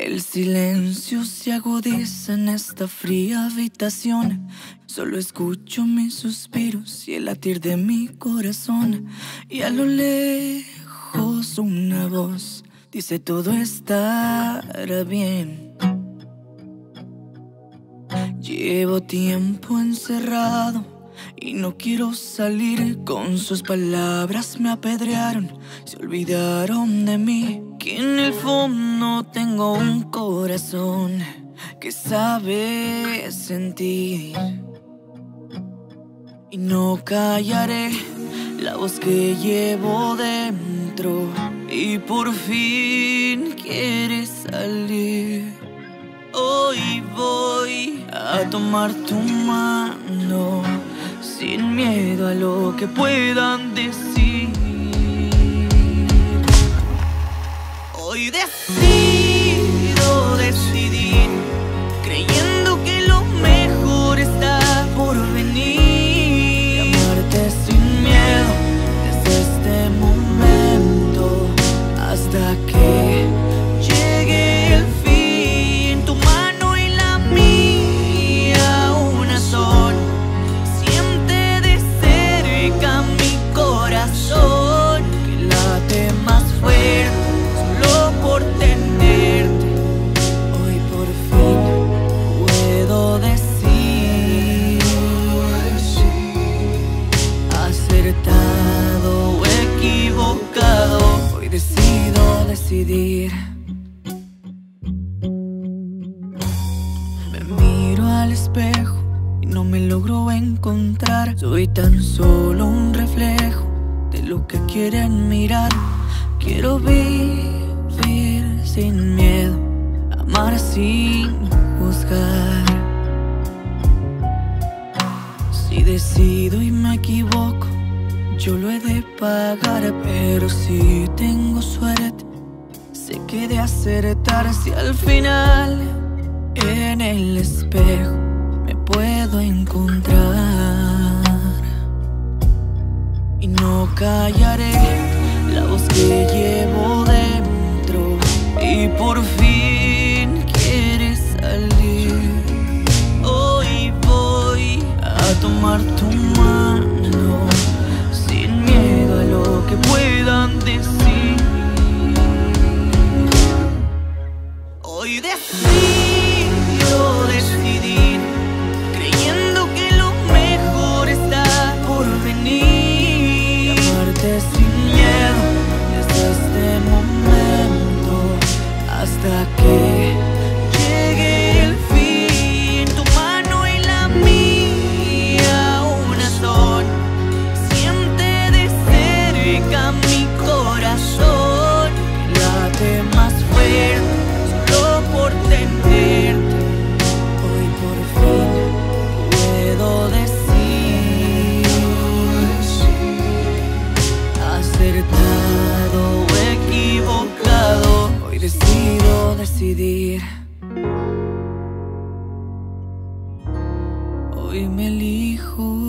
El silencio se agudiza en esta fría habitación. Solo escucho mis suspiros y el latir de mi corazón. Y a lo lejos una voz dice: todo estará bien. Llevo tiempo encerrado y no quiero salir. Con sus palabras me apedrearon, se olvidaron de mí. Que en el fondo tengo un corazón que sabe sentir. Y no callaré la voz que llevo dentro, y por fin quiere salir. Hoy voy a tomar tu mano, sin miedo a lo que puedan decir. Hoy decidir, creyendo que lo mejor está por venir. Amarte sin miedo desde este momento hasta que llegue el fin. Tu mano y la mía una son, siente de cerca mi corazón, que late más fuerte por tenerte. Hoy por fin puedo decir: acertado o equivocado, hoy decido decidir. Me miro al espejo y no me logro encontrar. Soy tan solo un reflejo de lo que quieren mirar. Quiero vivir sin miedo, amar sin juzgar. Si decido y me equivoco, yo lo he de pagar. Pero si tengo suerte, sé que he de acertar. Si al final en el espejo me puedo encontrar. Y no callaré la voz que llevo dentro, y por fin quieres salir. Hoy voy a tomar tu mano, sin miedo a lo que puedan decir. Hoy decido decidir, creyendo que lo mejor está por venir. Amarte sin miedo desde este momento hasta que llegue el fin. Tu mano y la mía una son, siente de cerca mi corazón, que late más fuerte solo por tenerte. Hoy por fin puedo decir: acertado o equivocado, decido decidir. Hoy me elijo.